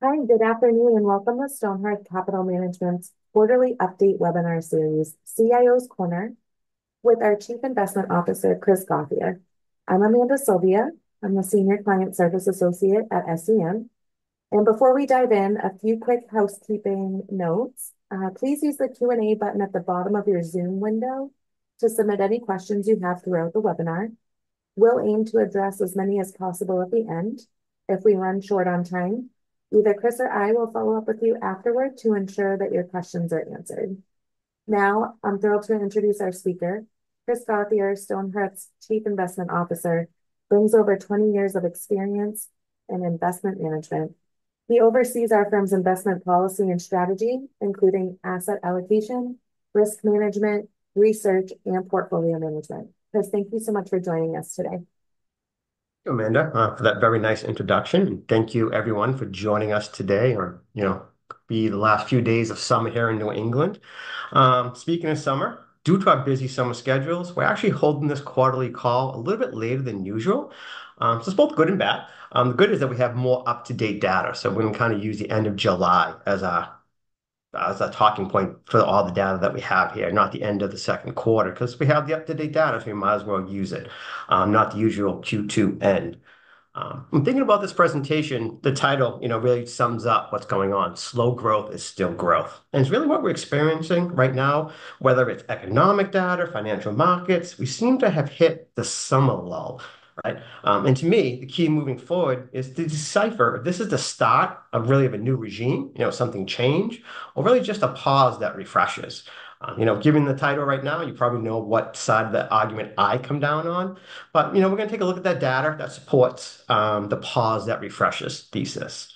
Hi, good afternoon, and welcome to Stonehearth Capital Management's quarterly update webinar series, CIO's Corner, with our Chief Investment Officer, Chris Gauthier. I'm Amanda Sylvia. I'm the Senior Client Service Associate at SCM. And before we dive in, a few quick housekeeping notes. Please use the Q&A button at the bottom of your Zoom window to submit any questions you have throughout the webinar. We'll aim to address as many as possible at the end. If we run short on time, either Chris or I will follow up with you afterward to ensure that your questions are answered. Now, I'm thrilled to introduce our speaker. Chris Gauthier, Stonehearth's Chief Investment Officer, brings over 20 years of experience in investment management. He oversees our firm's investment policy and strategy, including asset allocation, risk management, research, and portfolio management. Chris, thank you so much for joining us today. Amanda, for that very nice introduction. Thank you, everyone, for joining us today, or, be the last few days of summer here in New England. Speaking of summer, due to our busy summer schedules, we're actually holding this quarterly call a little bit later than usual. So it's both good and bad. The good is that we have more up-to-date data, so we can kind of use the end of July as a talking point for all the data that we have here, not the end of the second quarter, because we have the up-to-date data, so we might as well use it, not the usual Q2 end. I'm thinking about this presentation. The title, really sums up what's going on. Slow growth is still growth. And it's really what we're experiencing right now, whether it's economic data, financial markets. We seem to have hit the summer lull, right? And to me, the key moving forward is to decipher if this is the start of a new regime, something change, or really just a pause that refreshes. Given the title right now, you probably know what side of the argument I come down on. But, we're going to take a look at that data that supports the pause that refreshes thesis.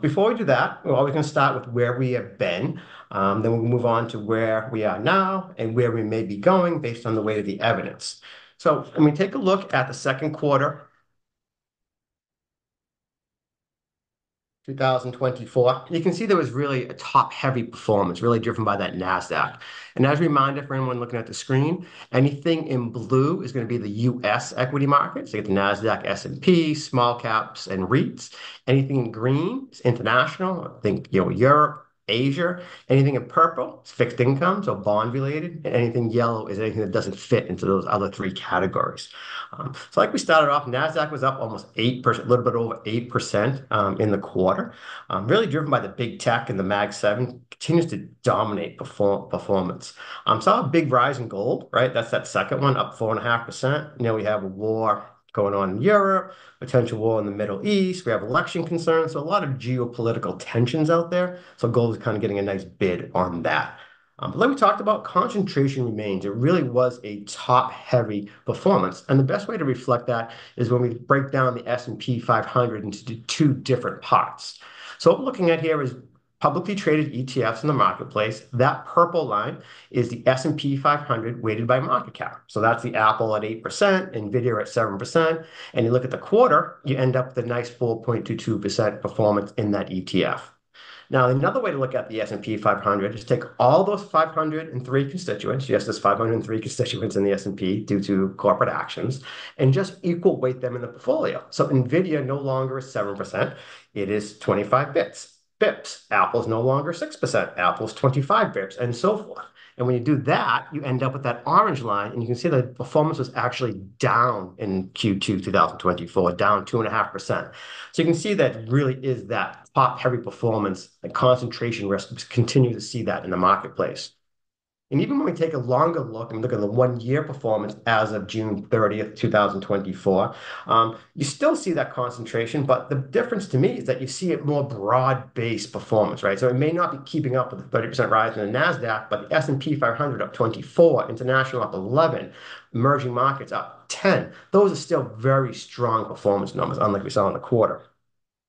Before we do that, we're always going to start with where we have been. Then we'll move on to where we are now and where we may be going based on the weight of the evidence. So when we take a look at the second quarter 2024, you can see there was really a top-heavy performance, really driven by that NASDAQ. And as a reminder for anyone looking at the screen, anything in blue is going to be the U.S. equity markets. So you get the NASDAQ, S&P, small caps, and REITs. Anything in green is international. Think Europe, Asia. Anything in purple is fixed income, so bond-related, and anything yellow is anything that doesn't fit into those other three categories. So like we started off, NASDAQ was up almost 8%, a little bit over 8% in the quarter, really driven by the big tech, and the MAG-7 continues to dominate performance. Saw a big rise in gold, right? That's that second one, up 4.5%. We have a war going on in Europe, potential war in the Middle East. We have election concerns, so a lot of geopolitical tensions out there. So gold is kind of getting a nice bid on that. But like we talked about, concentration remains. It really was a top-heavy performance. And the best way to reflect that is when we break down the S&P 500 into two different parts. So what we're looking at here is publicly traded ETFs in the marketplace. That purple line is the S&P 500 weighted by market cap. So that's the Apple at 8%, NVIDIA at 7%. And you look at the quarter, you end up with a nice 4.22% performance in that ETF. Now, another way to look at the S&P 500 is take all those 503 constituents, yes, there's 503 constituents in the S&P due to corporate actions, and just equal weight them in the portfolio. So NVIDIA no longer is 7%, it is 25 bips. Apple's no longer 6%. Apple's 25 bips, and so forth. And when you do that, you end up with that orange line, and you can see the performance was actually down in Q2 2024, down 2.5%. So you can see that really is that top-heavy performance and concentration risk. We continue to see that in the marketplace. And even when we take a longer look and look at the one-year performance as of June 30th, 2024, you still see that concentration, but the difference to me is that you see it more broad-based performance, right? So it may not be keeping up with the 30% rise in the NASDAQ, but the S&P 500 up 24, international up 11, emerging markets up 10. Those are still very strong performance numbers, unlike we saw in the quarter.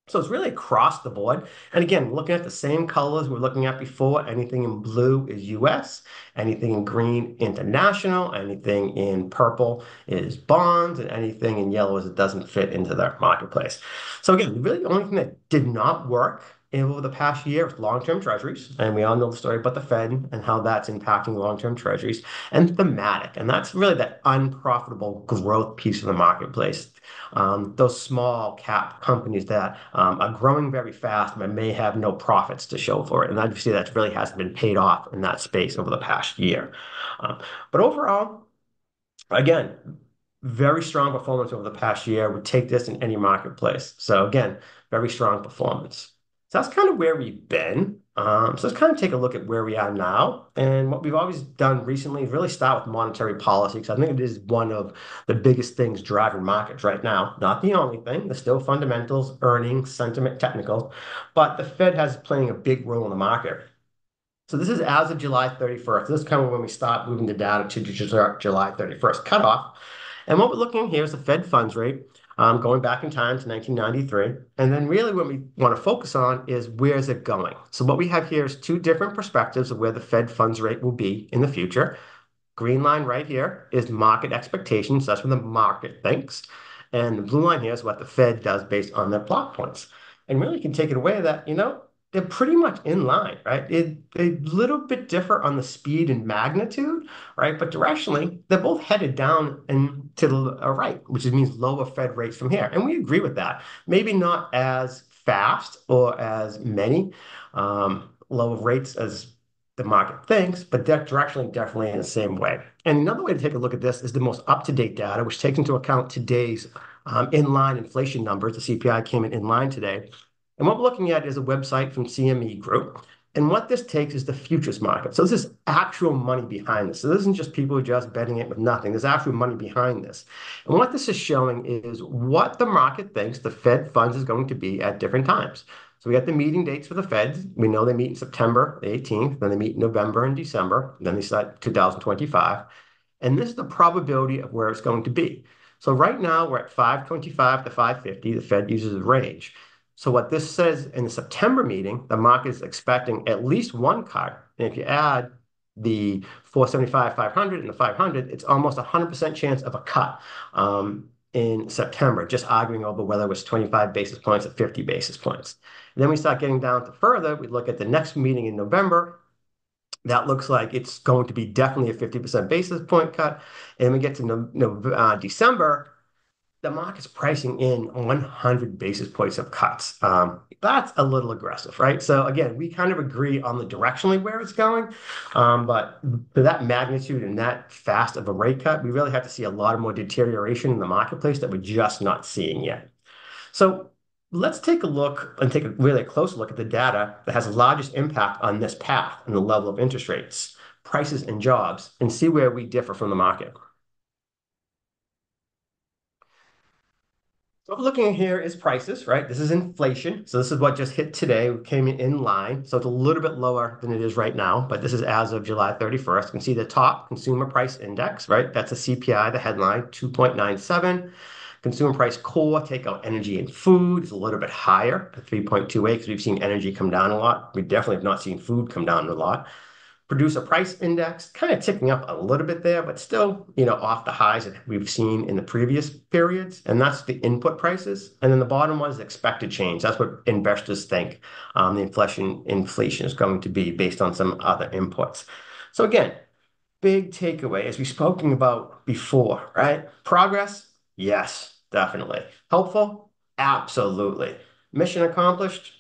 So it's really across the board. And again, looking at the same colors we're looking at before, anything in blue is US, anything in green, international, anything in purple is bonds, and anything in yellow is it doesn't fit into their marketplace. So again, really the only thing that did not work over the past year with long-term treasuries, and we all know the story about the Fed and how that's impacting long-term treasuries, and thematic, and that's really the unprofitable growth piece of the marketplace. Those small cap companies that are growing very fast but may have no profits to show for it, and obviously that really hasn't been paid off in that space over the past year. But overall, again, very strong performance over the past year. Would take this in any marketplace. So again, very strong performance. So that's kind of where we've been. So let's kind of take a look at where we are now. And what we've always done recently is really start with monetary policy, because I think it is one of the biggest things driving markets right now. Not the only thing. There's still fundamentals, earnings, sentiment, technical. But the Fed has playing a big role in the market. So this is as of July 31st. This is kind of when we start moving the data to July 31st cutoff. And what we're looking at here is the Fed funds rate. Going back in time to 1993. And then really what we want to focus on is where's it going? So what we have here is two different perspectives of where the Fed funds rate will be in the future. Green line right here is market expectations. That's what the market thinks. And the blue line here is what the Fed does based on their plot points. And really you can take it away that, you know, they're pretty much in line, right? They a little bit differ on the speed and magnitude, right? But directionally, they're both headed down and to the right, which means lower Fed rates from here. And we agree with that. Maybe not as fast or as many lower rates as the market thinks, but directionally definitely in the same way. And another way to take a look at this is the most up-to-date data, which takes into account today's in-line inflation numbers. The CPI came in line today. And what we're looking at is a website from CME Group. And what this takes is the futures market. So this is actual money behind this. So this isn't just people just betting it with nothing. There's actual money behind this. And what this is showing is what the market thinks the Fed funds is going to be at different times. So we got the meeting dates for the Feds. We know they meet in September the 18th, then they meet in November and December, and then they start 2025. And this is the probability of where it's going to be. So right now we're at 525 to 550. The Fed uses a range. So what this says in the September meeting, the market is expecting at least one cut. And if you add the 475, 500 and the 500, it's almost 100% chance of a cut in September, just arguing over whether it was 25 basis points or 50 basis points. And then we start getting down to further. We look at the next meeting in November. That looks like it's going to be definitely a 50% basis point cut. And we get to December. The market's pricing in 100 basis points of cuts. That's a little aggressive, right? So again, we kind of agree on the directionally where it's going, but for that magnitude and that fast of a rate cut, we really have to see a lot more deterioration in the marketplace that we're just not seeing yet. So let's take a look and take a really close look at the data that has the largest impact on this path and the level of interest rates, prices, and jobs, and see where we differ from the market. So what we're looking at here is prices, right? This is inflation. So this is what just hit today. We came in line. So it's a little bit lower than it is right now, but this is as of July 31st. You can see the top consumer price index, right? That's a CPI, the headline, 2.97. Consumer price core, take out energy and food, is a little bit higher at 3.28 because we've seen energy come down a lot. We definitely have not seen food come down a lot. Producer price index, kind of ticking up a little bit there, but still, you know, off the highs that we've seen in the previous periods. And that's the input prices. And then the bottom one is expected change. That's what investors think the inflation is going to be based on some other inputs. So again, big takeaway, as we've spoken about before, right? Progress? Yes, definitely. Helpful? Absolutely. Mission accomplished?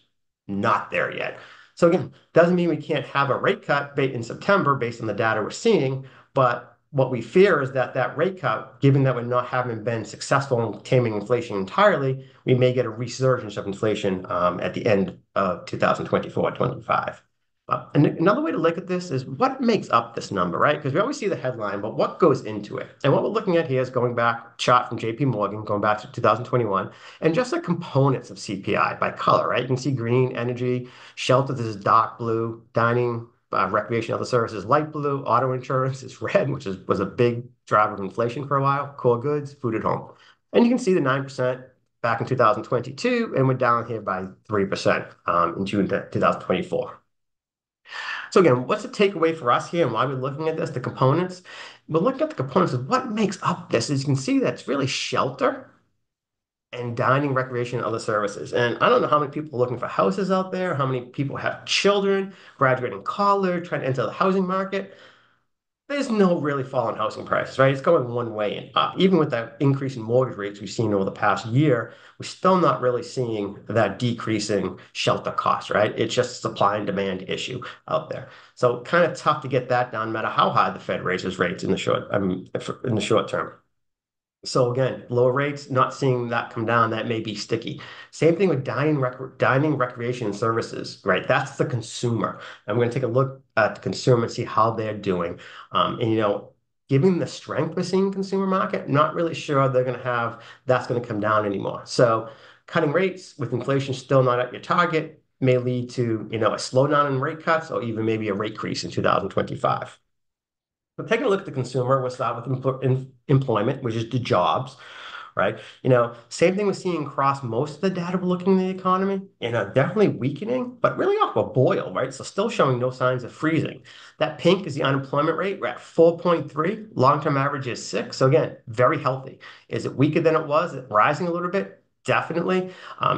Not there yet. So again, doesn't mean we can't have a rate cut in September based on the data we're seeing, but what we fear is that that rate cut, given that we're not having been successful in taming inflation entirely, we may get a resurgence of inflation at the end of 2024-25. And another way to look at this is what makes up this number, right? Because we always see the headline, but what goes into it? And what we're looking at here is going back, chart from JP Morgan, going back to 2021, and just the components of CPI by color, right? You can see green, energy, shelter, this is dark blue, dining, recreation, other services, light blue, auto insurance is red, which was a big driver of inflation for a while, core goods, food at home. And you can see the 9% back in 2022, and we're down here by 3% in June 2024. So again, what's the takeaway for us here and why we're looking at this, the components? We're looking at the components of what makes up this. As you can see, that's really shelter, and dining, recreation, and other services. And I don't know how many people are looking for houses out there, how many people have children, graduating college, trying to enter the housing market. There's no really fall in housing prices, right? It's going one way and up. Even with that increase in mortgage rates we've seen over the past year, we're still not really seeing that decreasing shelter cost, right? It's just a supply and demand issue out there. So kind of tough to get that down, no matter how high the Fed raises rates in the short term. So again, lower rates, not seeing that come down, that may be sticky. Same thing with dining, recreation, and services, right? That's the consumer. And we're going to take a look at the consumer and see how they're doing. And, you know, given the strength we're seeing in the consumer market, not really sure they're going to have, that's going to come down anymore. So cutting rates with inflation still not at your target may lead to, you know, a slowdown in rate cuts or even maybe a rate increase in 2025. But taking a look at the consumer, we'll start with employment, which is the jobs, right? You know, same thing we're seeing across most of the data we're looking at the economy, you know, definitely weakening, but really off a boil, right? So still showing no signs of freezing. That pink is the unemployment rate. We're at 4.3. Long-term average is 6. So again, very healthy. Is it weaker than it was? Is it rising a little bit? Definitely.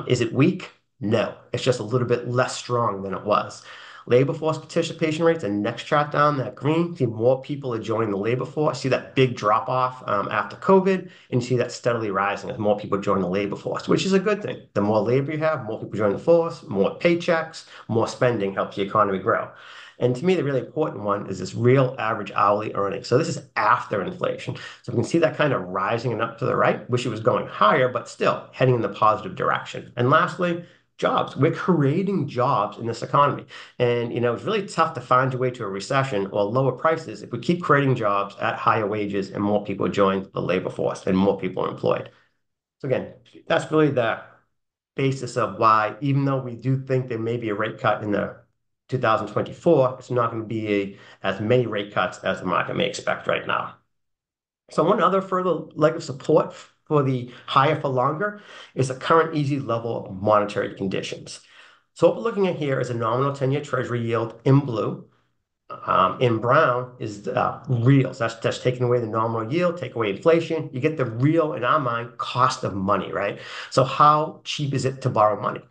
Is it weak? No. It's just a little bit less strong than it was. Labor force participation rates, the next chart down, that green, see more people are joining the labor force, see that big drop off after COVID, and you see that steadily rising as more people join the labor force, which is a good thing. The more labor you have, more people join the force, more paychecks, more spending helps the economy grow. And to me, the really important one is this real average hourly earnings. So this is after inflation. So we can see that kind of rising and up to the right. Wish it was going higher, but still heading in the positive direction. And lastly, jobs. We're creating jobs in this economy. And, you know, it's really tough to find your way to a recession or lower prices if we keep creating jobs at higher wages and more people join the labor force and more people are employed. So again, that's really the basis of why, even though we do think there may be a rate cut in the 2024, it's not going to be as many rate cuts as the market may expect right now. So one other further leg of support for the higher for longer is the current easy level of monetary conditions. So what we're looking at here is a nominal 10-year treasury yield in blue. In brown is the real. So that's taking away the nominal yield, take away inflation. You get the real, in our mind, cost of money, right? So how cheap is it to borrow money?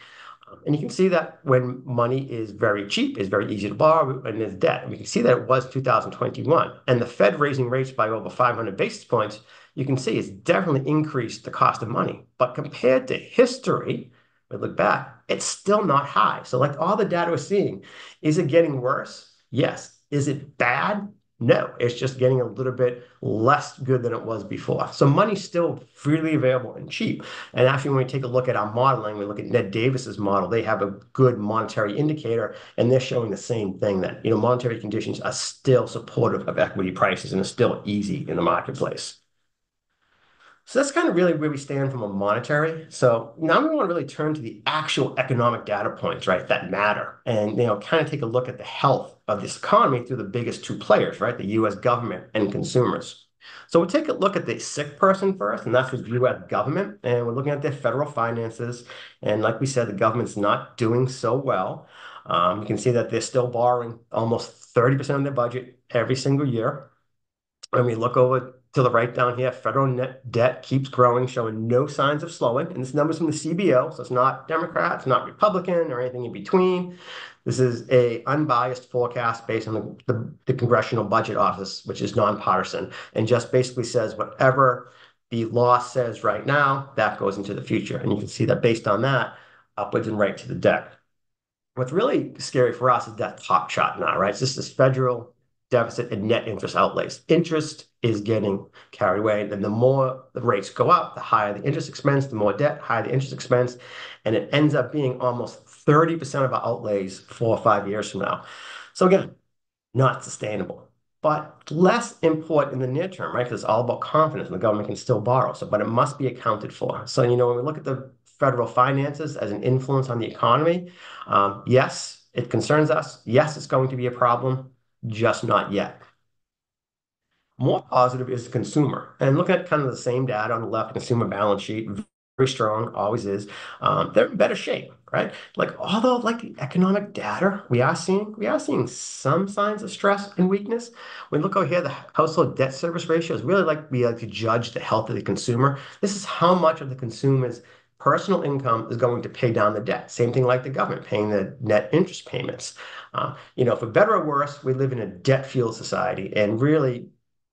And you can see that when money is very cheap, it's very easy to borrow, and it's debt. And we can see that it was 2021. And the Fed raising rates by over 500 basis points, you can see it's definitely increased the cost of money. But compared to history, we look back, it's still not high. So like all the data we're seeing, is it getting worse? Yes. Is it bad? No, it's just getting a little bit less good than it was before. So money's still freely available and cheap. And actually, when we take a look at our modeling, we look at Ned Davis's model, they have a good monetary indicator, and they're showing the same thing that, you know, monetary conditions are still supportive of equity prices and it's still easy in the marketplace. So that's kind of really where we stand from a monetary. So now we want to really turn to the actual economic data points, right, that matter, and, you know, kind of take a look at the health of this economy through the biggest two players, right, the U.S. government and consumers. So we'll take a look at the sick person first, and that's the U.S. government, and we're looking at their federal finances. And like we said, the government's not doing so well. You can see that they're still borrowing almost 30% of their budget every single year. And we look over to the right down here, federal net debt keeps growing, showing no signs of slowing. And this number's from the CBO, so it's not Democrat, it's not Republican, or anything in between. This is an unbiased forecast based on the Congressional Budget Office, which is nonpartisan, and just basically says whatever the law says right now, that goes into the future. And you can see that based on that, upwards and right to the debt. What's really scary for us is that top chart now, right? It's just this federal deficit and net interest outlays. Interest is getting carried away. And the more the rates go up, the higher the interest expense, the more debt, higher the interest expense. And it ends up being almost 30% of our outlays 4 or 5 years from now. So again, not sustainable. But less important in the near term, right? Because it's all about confidence and the government can still borrow. So, but it must be accounted for. So, you know, when we look at the federal finances as an influence on the economy, yes, it concerns us. Yes, it's going to be a problem. Just not yet. More positive is the consumer. And look at kind of the same data on the left, consumer balance sheet, very strong, always is, they're in better shape, right? Like, although like the economic data we are seeing some signs of stress and weakness. When look over here, the household debt service ratio is really like we like to judge the health of the consumer. This is how much of the consumer's personal income is going to pay down the debt. Same thing like the government paying the net interest payments. You know, for better or worse, we live in a debt-fueled society, and really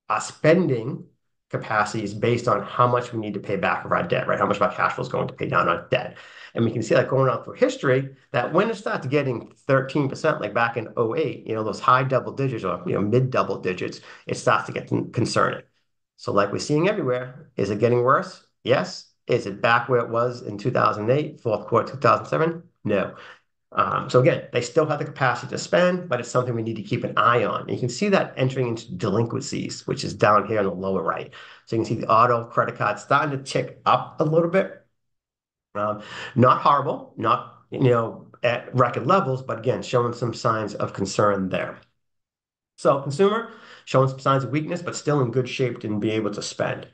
our spending capacity is based on how much we need to pay back of our debt, right? How much of our cash flow is going to pay down our debt. And we can see that going out through history, that when it starts getting 13%, like back in 08, you know, those high double digits or, you know, mid double digits, it starts to get concerning. So like we're seeing everywhere, is it getting worse? Yes. Is it back where it was in 2008, fourth quarter 2007? No. So again, they still have the capacity to spend, but it's something we need to keep an eye on. And you can see that entering into delinquencies, which is down here on the lower right. So you can see the auto credit card starting to tick up a little bit. Not horrible, not, you know, at record levels, but again, showing some signs of concern there. So consumer showing some signs of weakness, but still in good shape to be able to spend.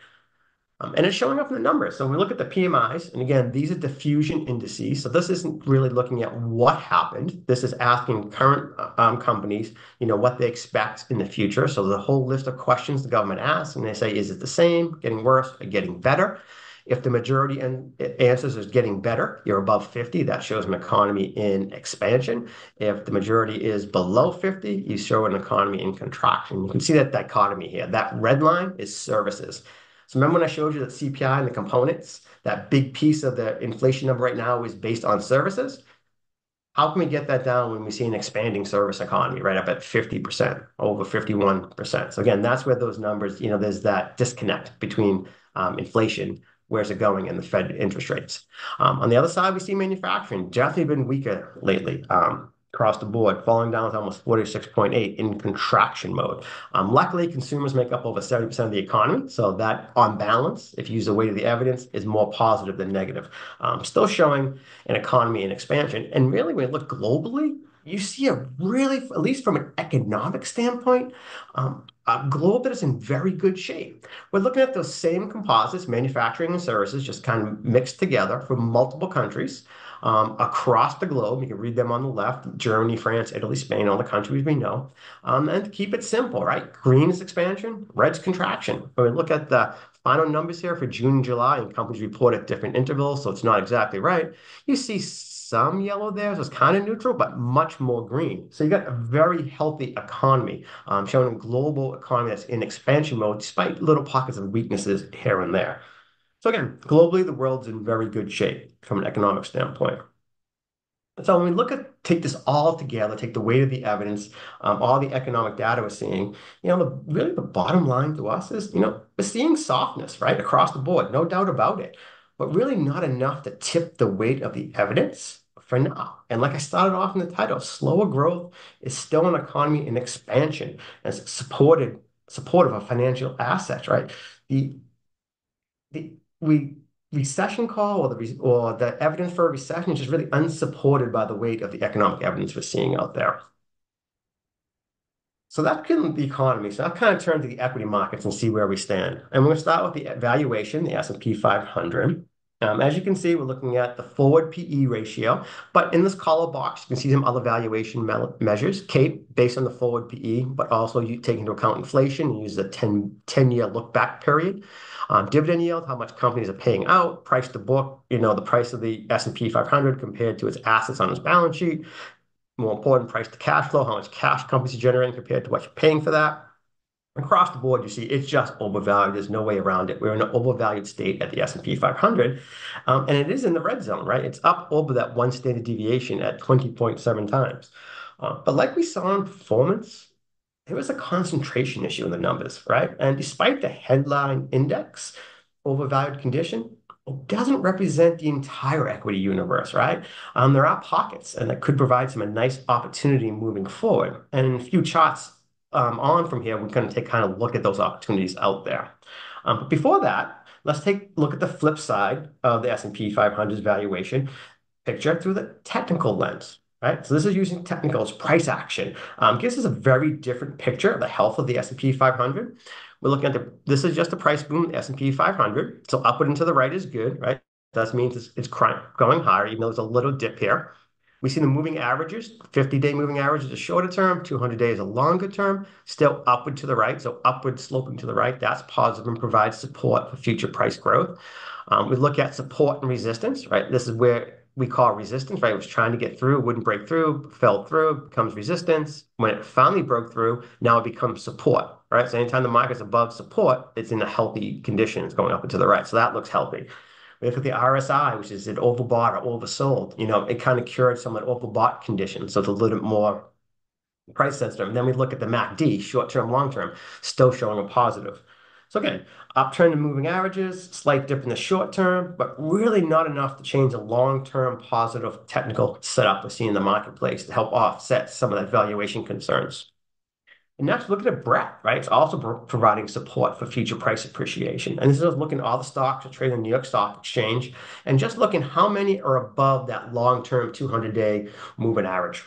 And it's showing up in the numbers. So when we look at the PMIs, and again, these are diffusion indices. So this isn't really looking at what happened. This is asking current companies, you know, what they expect in the future. So the whole list of questions the government asks, and they say, is it the same, getting worse, or getting better? If the majority answers is getting better, you're above 50, that shows an economy in expansion. If the majority is below 50, you show an economy in contraction. You can see that dichotomy here. That red line is services. So remember when I showed you that CPI and the components, that big piece of the inflation number right now is based on services? How can we get that down when we see an expanding service economy right up at 50%, over 51%? So again, that's where those numbers, you know, there's that disconnect between inflation, where's it going, and the Fed interest rates. On the other side, we see manufacturing definitely been weaker lately. Across the board, falling down to almost 46.8 in contraction mode. Luckily, consumers make up over 70% of the economy, so that, on balance, if you use the weight of the evidence, is more positive than negative. Still showing an economy in expansion, and really, when you look globally, you see a really, at least from an economic standpoint, a globe that is in very good shape. We're looking at those same composites, manufacturing and services, just kind of mixed together from multiple countries. Across the globe, you can read them on the left, Germany, France, Italy, Spain, all the countries we know. And to keep it simple, right? Green is expansion, red's contraction. When we look at the final numbers here for June and July, and companies report at different intervals, so it's not exactly right. You see some yellow there, so it's kind of neutral, but much more green. So you got a very healthy economy, showing a global economy that's in expansion mode, despite little pockets of weaknesses here and there. So again, globally, the world's in very good shape from an economic standpoint. So when we look at, take this all together, take the weight of the evidence, all the economic data we're seeing, you know, really the bottom line to us is, you know, we're seeing softness, right, across the board, no doubt about it, but really not enough to tip the weight of the evidence for now. And like I started off in the title, slower growth is still an economy in expansion, and it's supportive of financial assets, right? The recession call or the evidence for a recession is just really unsupported by the weight of the economic evidence we're seeing out there. So that's the economy. So I'll kind of turn to the equity markets and see where we stand. And we're going to start with the valuation, the S&P 500. As you can see, we're looking at the forward PE ratio, but in this collar box, you can see some other valuation measures, CAPE, based on the forward PE, but also you take into account inflation and use the 10-year look-back period. Dividend yield, how much companies are paying out, price to book, you know, the price of the S&P 500 compared to its assets on its balance sheet. More important, price to cash flow, how much cash companies are generating compared to what you're paying for that. Across the board, you see it's just overvalued. There's no way around it. We're in an overvalued state at the S&P 500, and it is in the red zone, right? It's up over that one standard deviation at 20.7 times. But like we saw in performance, there was a concentration issue in the numbers, right? And despite the headline index overvalued condition, it doesn't represent the entire equity universe, right? There are pockets, and that could provide some a nice opportunity moving forward. And in a few charts, on from here, we're going to take kind of look at those opportunities out there. But before that, let's take a look at the flip side of the S&P 500's valuation picture through the technical lens, right? So this is using technicals, price action. Gives us a very different picture of the health of the S&P 500. We're looking at this is just the price boom, the S&P 500. So upward and to the right is good, right? does mean it's going higher, even though there's a little dip here. We see the moving averages, 50-day moving average is a shorter term, 200 days a longer term, still upward to the right, so upward sloping to the right. That's positive and provides support for future price growth. We look at support and resistance, right? This is where we call resistance, right? It was trying to get through, wouldn't break through, fell through, becomes resistance. When it finally broke through, now it becomes support, right? So anytime the market's above support, it's in a healthy condition. It's going up and to the right, so that looks healthy. We look at the RSI, which is an overbought or oversold. You know, it kind of cured some of the overbought condition, so it's a little bit more price sensitive. And then we look at the MACD, short-term, long-term, still showing a positive. So again, uptrend in moving averages, slight dip in the short term, but really not enough to change the long-term positive technical setup we're seeing in the marketplace to help offset some of that valuation concerns. And next, look at the breadth, right? It's also providing support for future price appreciation. And this is looking at all the stocks that trade on the New York Stock Exchange and just looking how many are above that long-term 200-day moving average.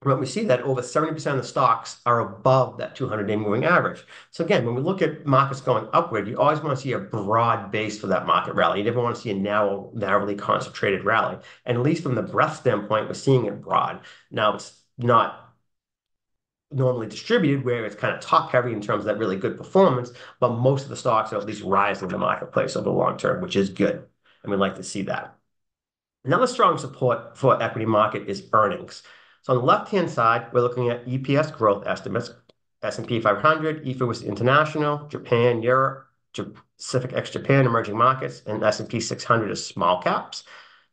But we see that over 70% of the stocks are above that 200-day moving average. So again, when we look at markets going upward, you always want to see a broad base for that market rally. You never want to see a narrowly concentrated rally. And at least from the breadth standpoint, we're seeing it broad. Now, it's not normally distributed where it's kind of top-heavy in terms of that really good performance, but most of the stocks are at least rising in the marketplace over the long term, which is good, and we'd like to see that. Another strong support for equity market is earnings. So on the left-hand side, we're looking at EPS growth estimates, S&P 500, EFI was international, Japan, Europe, Pacific ex-Japan, emerging markets, and S&P 600 is small caps.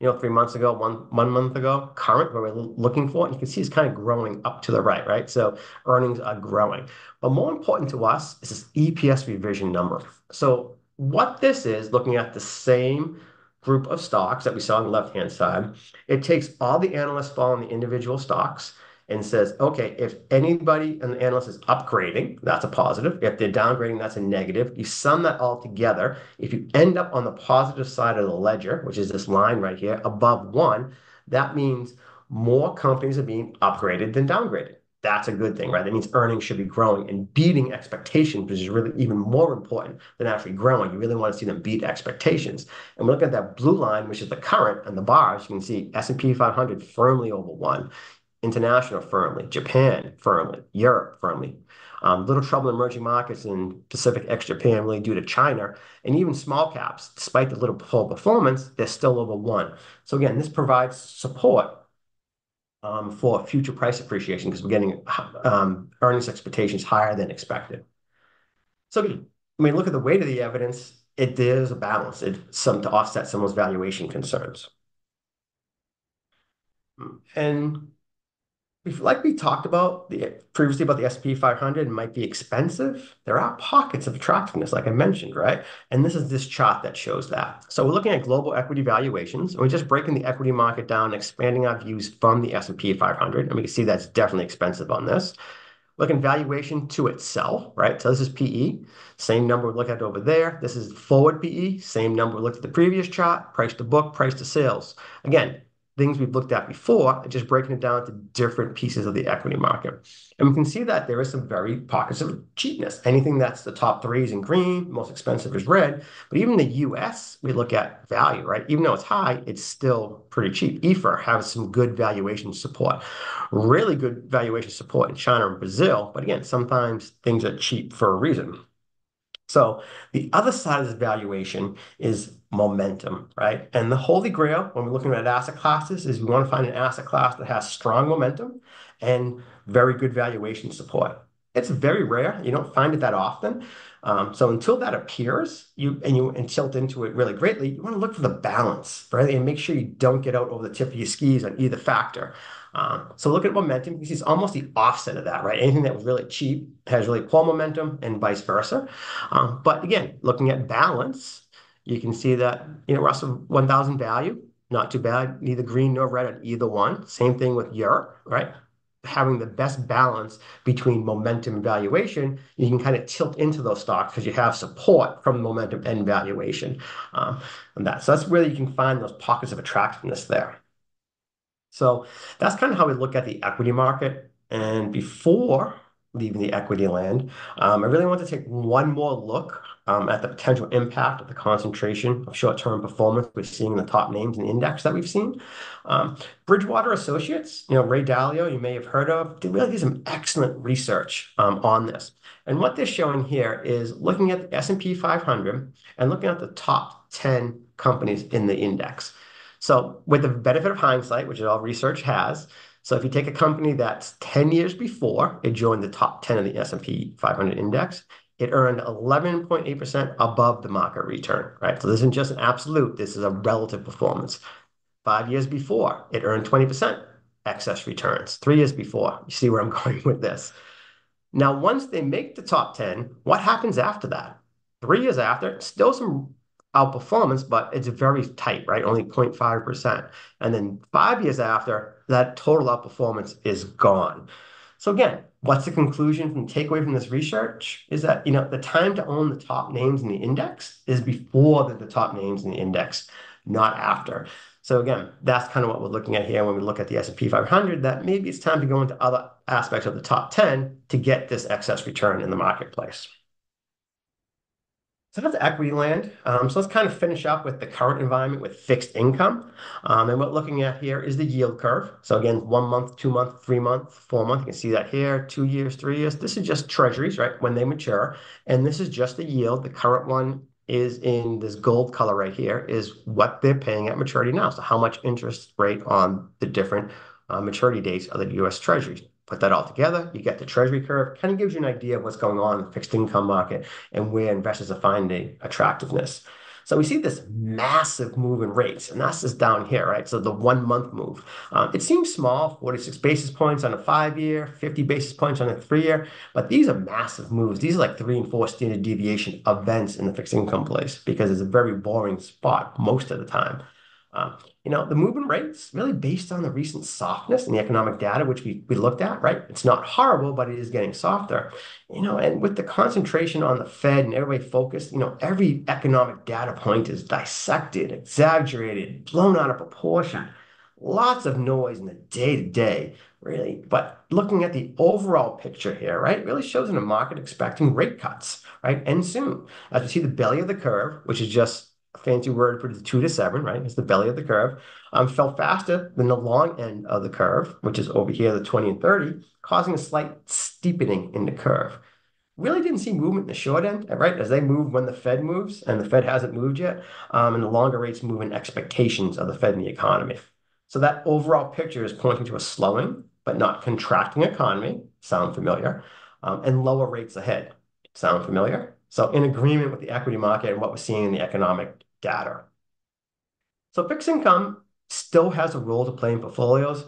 You know, 3 months ago, one month ago, current, where we're looking for it. You can see it's kind of growing up to the right, right? So earnings are growing. But more important to us is this EPS revision number. So what this is, looking at the same group of stocks that we saw on the left-hand side, it takes all the analysts following the individual stocks and says, okay, if anybody in the analyst is upgrading, that's a positive. If they're downgrading, that's a negative. You sum that all together. If you end up on the positive side of the ledger, which is this line right here, above one, that means more companies are being upgraded than downgraded. That's a good thing, right? That means earnings should be growing and beating expectations, which is really even more important than actually growing. You really want to see them beat expectations. And we look at that blue line, which is the current, and the bars, you can see S&P 500 firmly over one. International firmly, Japan firmly, Europe firmly. Little trouble in emerging markets in Pacific ex-Japan really due to China. And even small caps, despite the little poor performance, they're still over one. So again, this provides support for future price appreciation because we're getting earnings expectations higher than expected. So again, when we look at the weight of the evidence, there's a balance to offset some of those valuation concerns. And like we talked about previously about the S&P 500 might be expensive. There are pockets of attractiveness, like I mentioned, right? And this is this chart that shows that. So we're looking at global equity valuations, and we're just breaking the equity market down, expanding our views from the S&P 500. And we can see that's definitely expensive on this. Looking at valuation to itself, right? So this is PE, same number we look at over there. This is forward PE, same number we looked at the previous chart, price to book, price to sales. Again, things we've looked at before, and just breaking it down to different pieces of the equity market. And we can see that there is some very pockets of cheapness. Anything that's the top three is in green, most expensive is red. But even the US, we look at value, right? Even though it's high, it's still pretty cheap. EFIR has some good valuation support, really good valuation support in China and Brazil. But again, sometimes things are cheap for a reason. So the other side of this valuation is momentum, right? And the holy grail when we're looking at asset classes is we want to find an asset class that has strong momentum and very good valuation support. It's very rare. You don't find it that often. So until that appears, you tilt into it really greatly, you want to look for the balance, right? And make sure you don't get out over the tip of your skis on either factor. So look at momentum. You can see it's almost the offset of that, right? Anything that was really cheap has really poor momentum and vice versa. But again, looking at balance, you can see that, you know, Russell 1000 value, not too bad, neither green nor red on either one. Same thing with Europe, right? Having the best balance between momentum and valuation, you can kind of tilt into those stocks because you have support from momentum and valuation. So that's where you can find those pockets of attractiveness there. So that's kind of how we look at the equity market. And before leaving the equity land. I really want to take one more look at the potential impact of the concentration of short-term performance we're seeing in the top names in the index that we've seen. Bridgewater Associates, Ray Dalio, you may have heard of, did really do some excellent research on this. And what they're showing here is looking at the S&P 500 and looking at the top 10 companies in the index. So with the benefit of hindsight, which all research has, so if you take a company that's 10 years before it joined the top 10 of the S&P 500 index, it earned 11.8% above the market return, right? So this isn't just an absolute, this is a relative performance. 5 years before, it earned 20% excess returns. 3 years before, you see where I'm going with this. Now, once they make the top 10, what happens after that? 3 years after, still some outperformance, but it's very tight, right? Only 0.5%. And then 5 years after, that total outperformance is gone. So again, what's the conclusion from the takeaway from this research is that, the time to own the top names in the index is before the top names in the index, not after. So again, that's kind of what we're looking at here when we look at the S&P 500, that maybe it's time to go into other aspects of the top 10 to get this excess return in the marketplace. So that's equity land. So let's kind of finish up with the current environment with fixed income. And what we're looking at here is the yield curve. So again, 1 month, 2 month, 3 month, 4 month. You can see that here, 2 years, 3 years. This is just treasuries, right, when they mature. And this is just the yield. The current one is in this gold color right here is what they're paying at maturity now. So how much interest rate on the different maturity dates of the U.S. treasuries. Put that all together, you get the treasury curve, kind of gives you an idea of what's going on in the fixed income market and where investors are finding attractiveness. So we see this massive move in rates, and that's just down here, right? So the 1 month move. It seems small, 46 basis points on a 5 year, 50 basis points on a 3 year, but these are massive moves. These are like 3 and 4 standard deviation events in the fixed income place because it's a very boring spot most of the time. The move in rates really based on the recent softness in the economic data, which we looked at, right? It's not horrible, but it is getting softer, and with the concentration on the Fed and everybody focused, every economic data point is dissected, exaggerated, blown out of proportion, lots of noise in the day-to-day, really. But looking at the overall picture here, right, really shows in a market expecting rate cuts, right? And soon, as you see the belly of the curve, which is just fancy word for the 2 to 7, right? It's the belly of the curve, fell faster than the long end of the curve, which is over here, the 20 and 30, causing a slight steepening in the curve. Really didn't see movement in the short end, right? As they move when the Fed moves, and the Fed hasn't moved yet, and the longer rates move in expectations of the Fed and the economy. So that overall picture is pointing to a slowing, but not contracting economy, sound familiar, and lower rates ahead, sound familiar? So in agreement with the equity market and what we're seeing in the economic data. So fixed income still has a role to play in portfolios.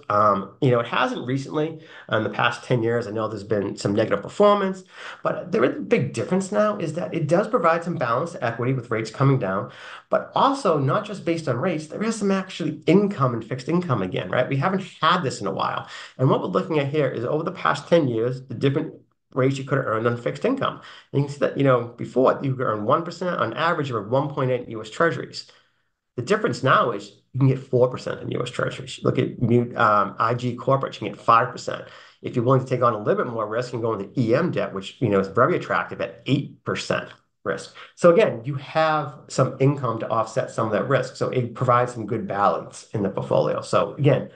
It hasn't recently in the past 10 years. I know there's been some negative performance, but the big difference now is that it does provide some balance to equity with rates coming down, but also not just based on rates, there is some actually income and fixed income again, right? We haven't had this in a while. And what we're looking at here is over the past 10 years, the different rates you could have earned on fixed income. And you can see that, before you could earn 1% on average or 1.8 U.S. treasuries. The difference now is you can get 4% in U.S. treasuries. Look at IG corporate, you can get 5%. If you're willing to take on a little bit more risk and go into EM debt, which, is very attractive at 8% risk. So again, you have some income to offset some of that risk. So it provides some good balance in the portfolio. So again,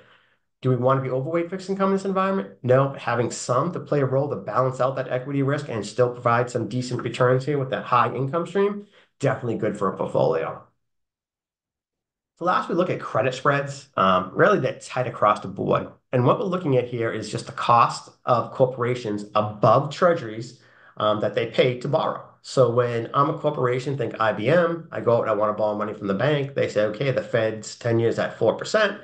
do we want to be overweight fixed income in this environment? No, but having some to play a role to balance out that equity risk and still provide some decent returns here with that high income stream, definitely good for a portfolio. So last, we look at credit spreads, really they're tight across the board. And what we're looking at here is just the cost of corporations above treasuries that they pay to borrow. So when I'm a corporation, think IBM, I go out and I want to borrow money from the bank. They say, okay, the Fed's 10 years at 4%.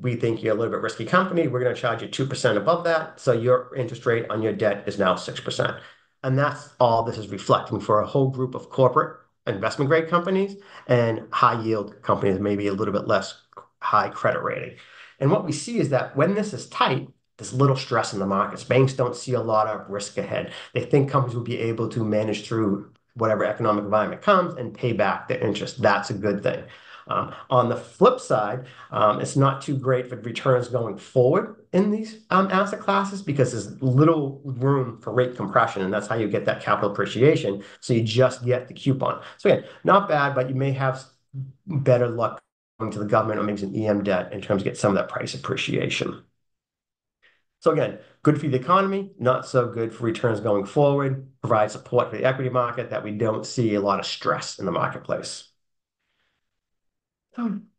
We think you're a little bit risky company. We're going to charge you 2% above that. So your interest rate on your debt is now 6%. And that's all this is reflecting for a whole group of corporate investment grade companies and high yield companies, maybe a little bit less high credit rating. And what we see is that when this is tight, there's little stress in the markets. Banks don't see a lot of risk ahead. They think companies will be able to manage through whatever economic environment comes and pay back their interest. That's a good thing. On the flip side, it's not too great for returns going forward in these asset classes because there's little room for rate compression, and that's how you get that capital appreciation. So you just get the coupon. So again, not bad, but you may have better luck going to the government or maybe some EM debt in terms of get some of that price appreciation. So again, good for the economy, not so good for returns going forward, provides support for the equity market that we don't see a lot of stress in the marketplace.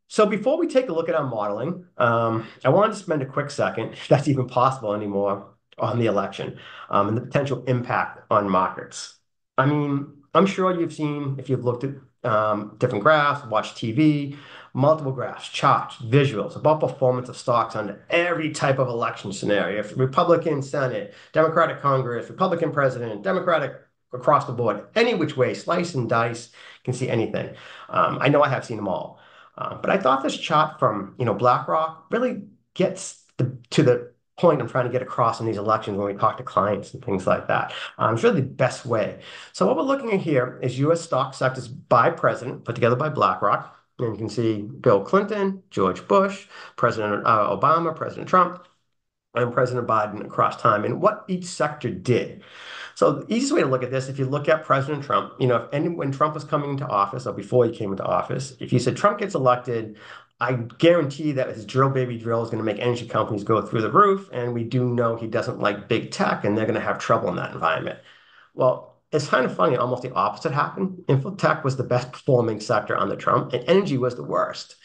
So before we take a look at our modeling, I wanted to spend a quick second, if that's even possible anymore, on the election and the potential impact on markets. I mean, I'm sure you've seen, if you've looked at different graphs, watch TV, multiple graphs, charts, visuals about performance of stocks under every type of election scenario. If Republican Senate, Democratic Congress, Republican President, Democratic across the board, any which way, slice and dice, can see anything. I know I have seen them all, but I thought this chart from BlackRock really gets to the point I'm trying to get across in these elections when we talk to clients and things like that. It's really the best way. So what we're looking at here is U.S. stock sectors by president, put together by BlackRock. And you can see Bill Clinton, George Bush, President Obama, President Trump, and President Biden across time, and what each sector did. So the easiest way to look at this, if you look at President Trump, if when Trump was coming into office or before he came into office, if you said Trump gets elected, I guarantee that his drill baby drill is going to make energy companies go through the roof, and we do know he doesn't like big tech, and they're going to have trouble in that environment. Well, it's kind of funny, almost the opposite happened. Infotech was the best performing sector under Trump, and energy was the worst.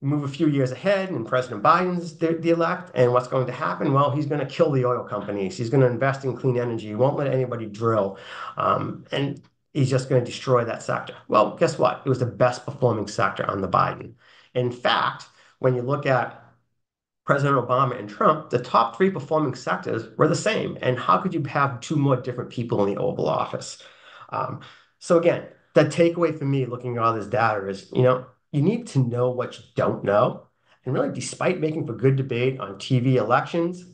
Move a few years ahead, and President Biden's the elect, and what's going to happen? Well, he's going to kill the oil companies. He's going to invest in clean energy. He won't let anybody drill, and he's just going to destroy that sector. Well, guess what? It was the best performing sector under Biden. In fact, when you look at President Obama and Trump, the top three performing sectors were the same. And how could you have two more different people in the Oval Office? So again, the takeaway for me looking at all this data is, you need to know what you don't know. And really, despite making for good debate on TV elections,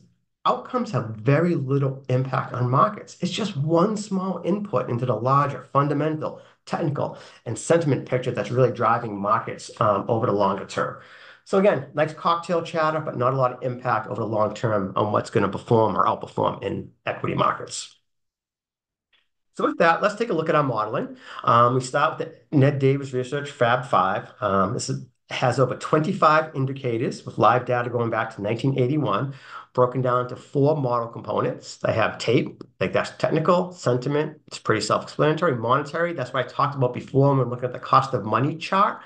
outcomes have very little impact on markets. It's just one small input into the larger fundamental, technical, and sentiment picture that's really driving markets over the longer term. So again, nice cocktail chatter, but not a lot of impact over the long term on what's going to perform or outperform in equity markets. So with that, let's take a look at our modeling. We start with the Ned Davis Research Fab 5. This has over 25 indicators with live data going back to 1981, broken down into four model components. They have tape, like that's technical, sentiment, it's pretty self-explanatory, monetary, that's what I talked about before when we're looking at the cost of money chart.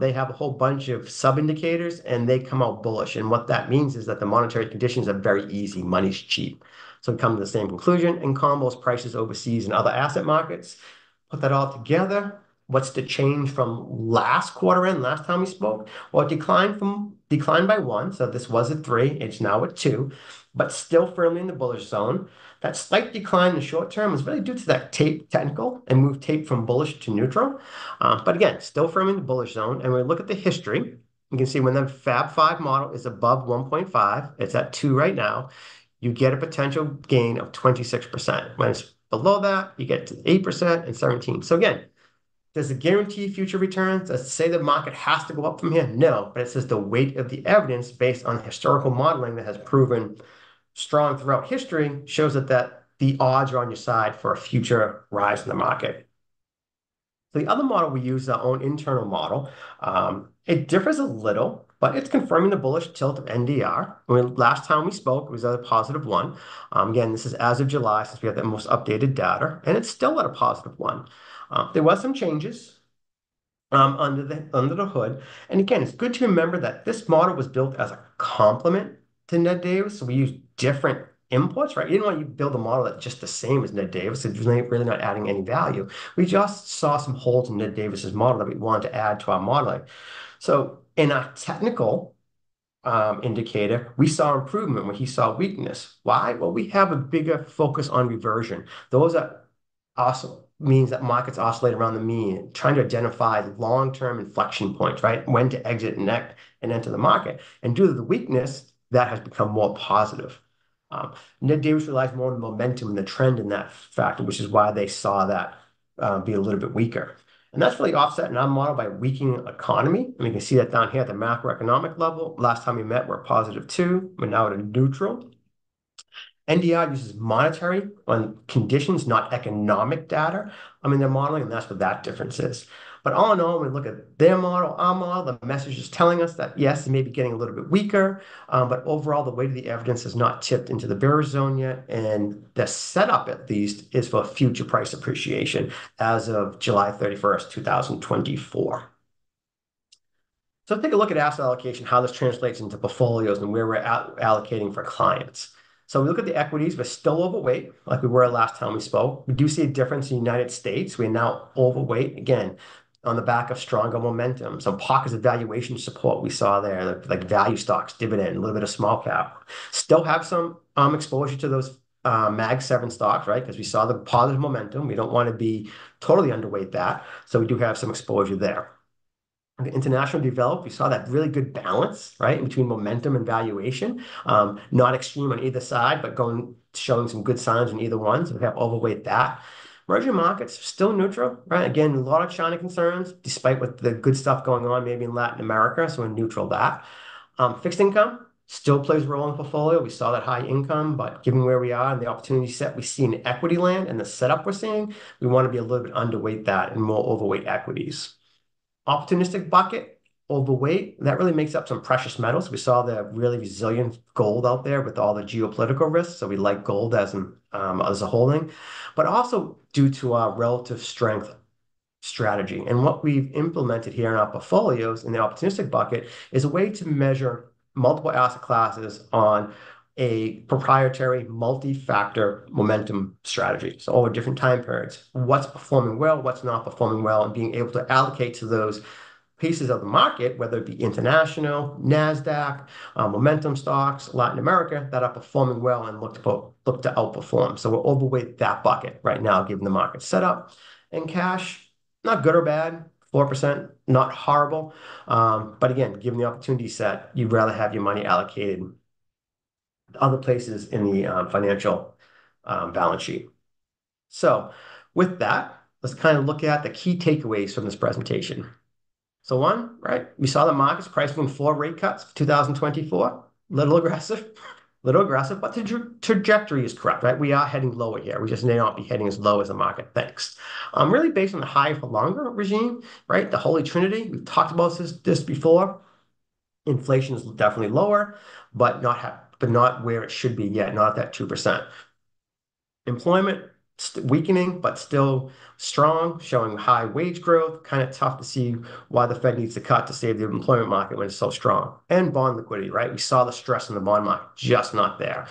They have a whole bunch of sub-indicators and they come out bullish. And what that means is that the monetary conditions are very easy, money's cheap. So we come to the same conclusion, and combos, prices overseas and other asset markets, put that all together. What's the change from last quarter end, last time we spoke? Well, it declined by 1, so this was at 3, it's now at 2, but still firmly in the bullish zone. That slight decline in the short term is really due to that tape technical and move tape from bullish to neutral. But again, still firmly in the bullish zone. And when we look at the history, you can see when the Fab 5 model is above 1.5, it's at 2 right now, you get a potential gain of 26%. When it's below that, you get to 8% and 17%. So again, does it guarantee future returns? Does it say the market has to go up from here? No, but it says the weight of the evidence based on historical modeling that has proven strong throughout history shows that the odds are on your side for a future rise in the market. So the other model we use is our own internal model. It differs a little, but it's confirming the bullish tilt of NDR. Last time we spoke, it was at a positive 1. Again, this is as of July, since we have the most updated data, and it's still at a positive 1. There was some changes under the hood. And again, it's good to remember that this model was built as a complement to Ned Davis. So we used different inputs, right? You didn't want to build a model that's just the same as Ned Davis. It's really not adding any value. We just saw some holes in Ned Davis's model that we wanted to add to our modeling. So in our technical indicator, we saw improvement when he saw weakness. Why? Well, we have a bigger focus on reversion. Those are awesome. Means that markets oscillate around the mean, trying to identify long-term inflection points, right? When to exit and enter the market. And due to the weakness, that has become more positive. Ned Davis relies more on the momentum and the trend in that factor, which is why they saw that be a little bit weaker. And that's really offset in our model by a weakening economy. And we can see that down here at the macroeconomic level. Last time we met, we're +2. We're now at a neutral. NDR uses monetary on conditions, not economic data. I mean, they're modeling, and that's what that difference is. But all in all, when we look at their model, our model, the message is telling us that, yes, it may be getting a little bit weaker, but overall, the weight of the evidence has not tipped into the bearish zone yet, and the setup, at least, is for future price appreciation as of July 31st, 2024. So take a look at asset allocation, how this translates into portfolios and where we're allocating for clients. So we look at the equities, we're still overweight, like we were last time we spoke. We do see a difference in the United States. We're now overweight, again, on the back of stronger momentum. Some pockets of valuation support we saw there, like value stocks, dividend, a little bit of small cap. Still have some exposure to those MAG-7 stocks, right? Because we saw the positive momentum. We don't want to be totally underweight that. So we do have some exposure there. The international developed, we saw that really good balance, right, between momentum and valuation. Not extreme on either side, but showing some good signs on either one. So we have overweight that. Emerging markets still neutral, right? Again, a lot of China concerns, despite what the good stuff going on, maybe in Latin America. So we're neutral that. Fixed income still plays a role in the portfolio. We saw that high income, but given where we are and the opportunity set we see in equity land and the setup we're seeing, we want to be a little bit underweight that and more overweight equities. Opportunistic bucket, overweight, that really makes up some precious metals. We saw the really resilient gold out there with all the geopolitical risks, so we like gold as a holding, but also due to our relative strength strategy. And what we've implemented here in our portfolios in the opportunistic bucket is a way to measure multiple asset classes on a proprietary multi-factor momentum strategy. So over different time periods, what's performing well, what's not performing well, and being able to allocate to those pieces of the market, whether it be international, NASDAQ, momentum stocks, Latin America, that are performing well and look to outperform. So we're overweight that bucket right now, given the market setup. And cash, not good or bad, 4%, not horrible. But again, given the opportunity set, you'd rather have your money allocated other places in the financial balance sheet. So with that, let's kind of look at the key takeaways from this presentation. So one, right, we saw the markets pricing in 4 rate cuts for 2024, little aggressive, but the trajectory is correct, right? We are heading lower here. We just may not be heading as low as the market thinks. Really based on the high for longer regime, right? The Holy Trinity, we've talked about this before. Inflation is definitely lower, but not where it should be yet, not at that 2%. Employment weakening, but still strong, showing high wage growth. Kind of tough to see why the Fed needs to cut to save the employment market when it's so strong. And bond liquidity, right? We saw the stress in the bond market, just not there.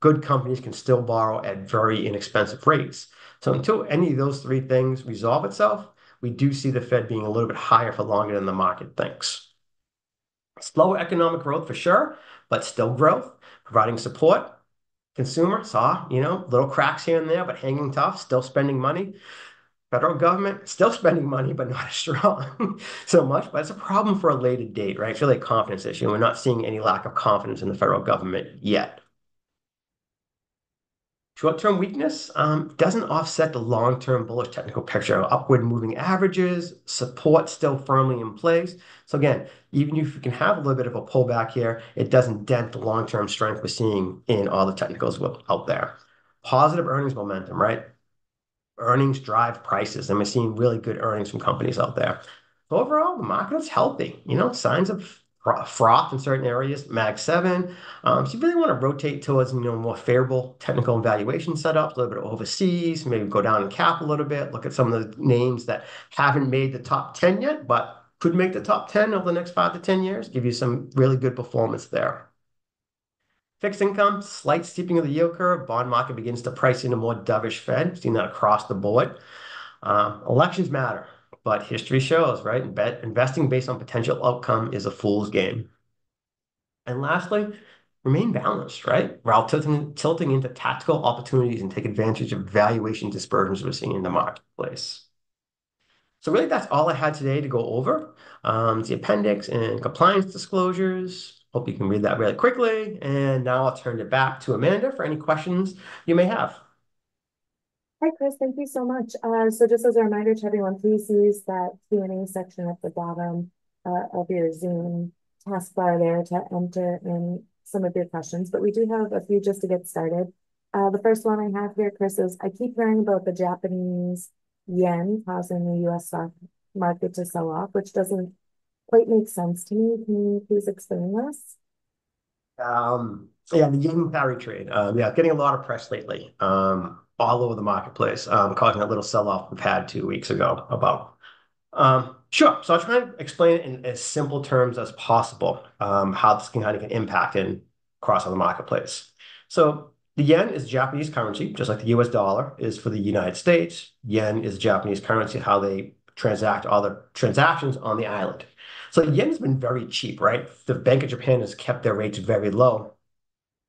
Good companies can still borrow at very inexpensive rates. So until any of those three things resolve itself, we do see the Fed being a little bit higher for longer than the market thinks. Slower economic growth for sure, but still growth, providing support. Consumer saw, little cracks here and there, but hanging tough, still spending money. Federal government, still spending money, but not as strong so much. But it's a problem for a later date, right? It's really a confidence issue. We're not seeing any lack of confidence in the federal government yet. Short-term weakness doesn't offset the long-term bullish technical picture. Upward moving averages, support still firmly in place. So again, even if you can have a little bit of a pullback here, it doesn't dent the long-term strength we're seeing in all the technicals out there. Positive earnings momentum, right? Earnings drive prices, and we're seeing really good earnings from companies out there. Overall, the market is healthy. Signs of froth in certain areas, MAG-7. So you really want to rotate towards more favorable technical and valuation setups, a little bit overseas, maybe go down and cap a little bit, look at some of the names that haven't made the top 10 yet, but could make the top 10 over the next 5 to 10 years, give you some really good performance there. Fixed income, slight steepening of the yield curve, bond market begins to price in a more dovish Fed. We've seen that across the board. Elections matter. But history shows, right? Investing based on potential outcome is a fool's game. And lastly, remain balanced, right? We're all tilting into tactical opportunities and take advantage of valuation dispersions we're seeing in the marketplace. So really, that's all I had today to go over. The appendix and compliance disclosures. Hope you can read that really quickly. And now I'll turn it back to Amanda for any questions you may have. Hi, Chris. Thank you so much. So just as a reminder to everyone, please use that Q&A section at the bottom of your Zoom taskbar there to enter in some of your questions. But we do have a few just to get started. The first one I have here, Chris, is I keep hearing about the Japanese yen causing the U.S. stock market to sell off, which doesn't quite make sense to me. Can you please explain this? Yeah, the yen parity trade. Getting a lot of press lately, all over the marketplace, causing that little sell-off we've had 2 weeks ago about. So I'll try to explain it in as simple terms as possible, how this can kind of get impacted across the marketplace. So the yen is Japanese currency, just like the U.S. dollar is for the United States. Yen is Japanese currency, how they transact all the transactions on the island. So yen has been very cheap, right? The Bank of Japan has kept their rates very low,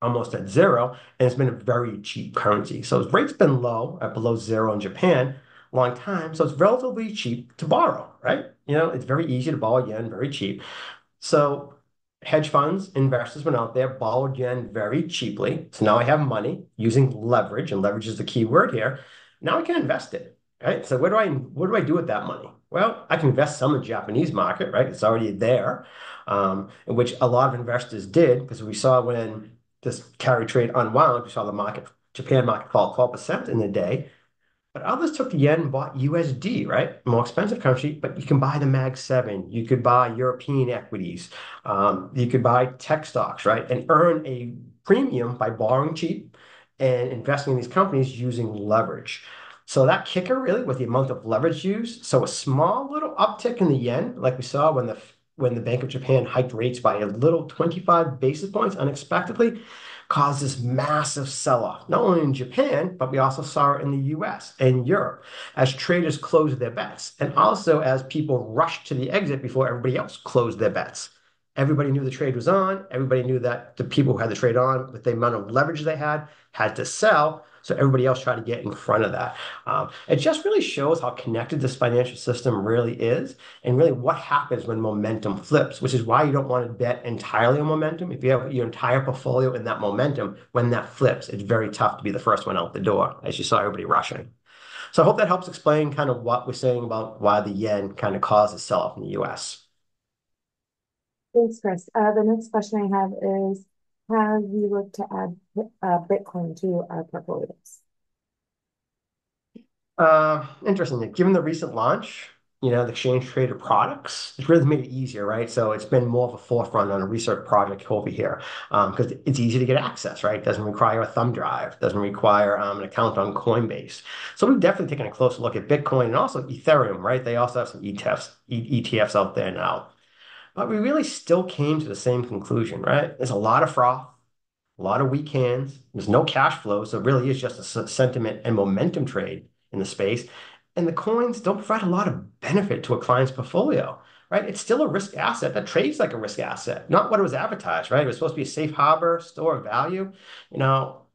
almost at zero, and it's been a very cheap currency. So its rate's been low, at below zero in Japan, a long time. So it's relatively cheap to borrow, right? You know, it's very easy to borrow yen, very cheap. So hedge funds, investors went out there, borrowed yen very cheaply. So now I have money using leverage, and leverage is the key word here. Now I can invest it, right? So what do I do with that money? Well, I can invest some in the Japanese market, right? It's already there, which a lot of investors did, because we saw when this carry trade unwound, we saw the market, Japan market fall 12% in a day. But others took the yen and bought USD, right? More expensive currency, but you can buy the MAG-7. You could buy European equities. You could buy tech stocks, right? And earn a premium by borrowing cheap and investing in these companies using leverage. So that kicker really with the amount of leverage used. So a small little uptick in the yen, like we saw when the Bank of Japan hiked rates by a little 25 basis points unexpectedly, caused this massive sell-off, not only in Japan, but we also saw it in the US and Europe as traders closed their bets, and also as people rushed to the exit before everybody else closed their bets. Everybody knew the trade was on. Everybody knew that the people who had the trade on, with the amount of leverage they had to sell. So everybody else tried to get in front of that. It just really shows how connected this financial system really is, and really what happens when momentum flips, which is why you don't want to bet entirely on momentum. If you have your entire portfolio in that momentum, when that flips, it's very tough to be the first one out the door, as you saw everybody rushing. So I hope that helps explain kind of what we're saying about why the yen kind of caused a sell-off in the U.S. Thanks, Chris. The next question I have is, how do you look to add Bitcoin to our portfolios? Interestingly, given the recent launch, the exchange-traded products, it's really made it easier, right? So it's been more of a forefront on a research project over here, because it's easy to get access, right? It doesn't require a thumb drive, doesn't require an account on Coinbase. So we've definitely taken a closer look at Bitcoin and also Ethereum, right? They also have some ETFs out there now. But we really still came to the same conclusion, right? There's a lot of froth, a lot of weak hands. There's no cash flow. So it really is just a sentiment and momentum trade in the space. And the coins don't provide a lot of benefit to a client's portfolio, right? It's still a risk asset that trades like a risk asset, not what it was advertised, right? It was supposed to be a safe harbor, store of value.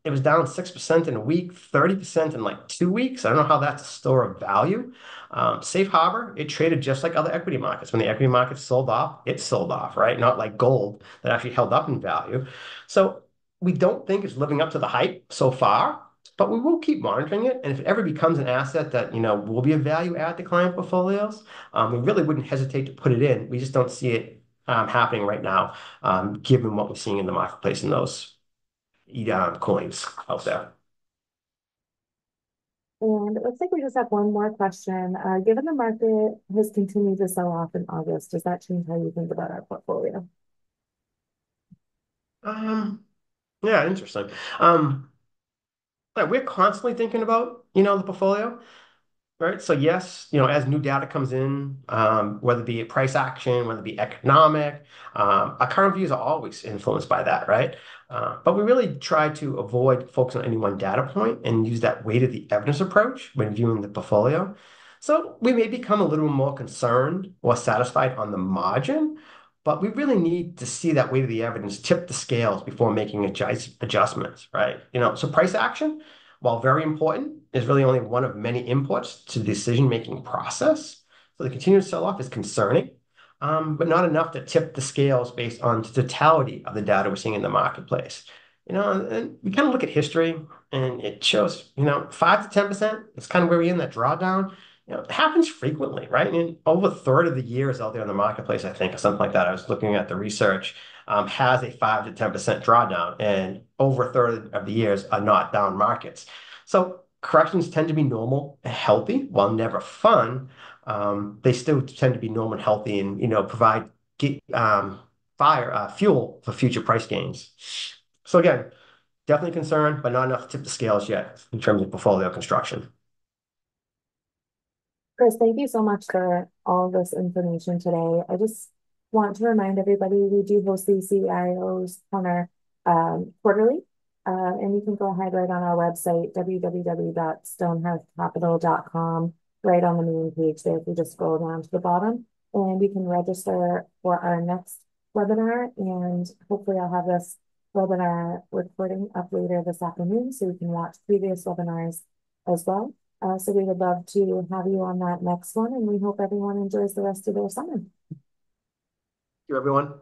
It was down 6% in a week, 30% in like 2 weeks. I don't know how that's a store of value. Safe harbor, it traded just like other equity markets. When the equity market sold off, it sold off, right? Not like gold that actually held up in value. So we don't think it's living up to the hype so far, but we will keep monitoring it. And if it ever becomes an asset that, will be a value add to client portfolios, we really wouldn't hesitate to put it in. We just don't see it happening right now, given what we're seeing in the marketplace in those coins out there. And it looks like we just have one more question. Given the market has continued to sell off in August, does that change how you think about our portfolio? Yeah, interesting. We're constantly thinking about, the portfolio. Right. So yes, as new data comes in, whether it be price action, whether it be economic, our current views are always influenced by that, right? But we really try to avoid focusing on any one data point and use that weight of the evidence approach when viewing the portfolio. So we may become a little more concerned or satisfied on the margin, but we really need to see that weight of the evidence tip the scales before making adjustments, right? So price action, while very important, is really only one of many inputs to the decision-making process. So the continued sell-off is concerning, but not enough to tip the scales based on the totality of the data we're seeing in the marketplace. and we kind of look at history, and it shows, 5 to 10%. It's kind of where we in that drawdown. It happens frequently, right? And over a third of the years out there in the marketplace, I think, or something like that. I was looking at the research, has a 5 to 10% drawdown, and over a third of the years are not down markets. So corrections tend to be normal and healthy, while never fun. They still tend to be normal and healthy, and provide fuel for future price gains. So again, definitely concerned, but not enough to tip the scales yet in terms of portfolio construction. Chris, thank you so much for all this information today. I just want to remind everybody we do host the CIO's Corner quarterly, and you can go ahead right on our website, www.stonehearthcapital.com, right on the main page there if you just scroll down to the bottom, and you can register for our next webinar, and hopefully I'll have this webinar recording up later this afternoon so you can watch previous webinars as well. So we would love to have you on that next one, and we hope everyone enjoys the rest of their summer. Thank you, everyone.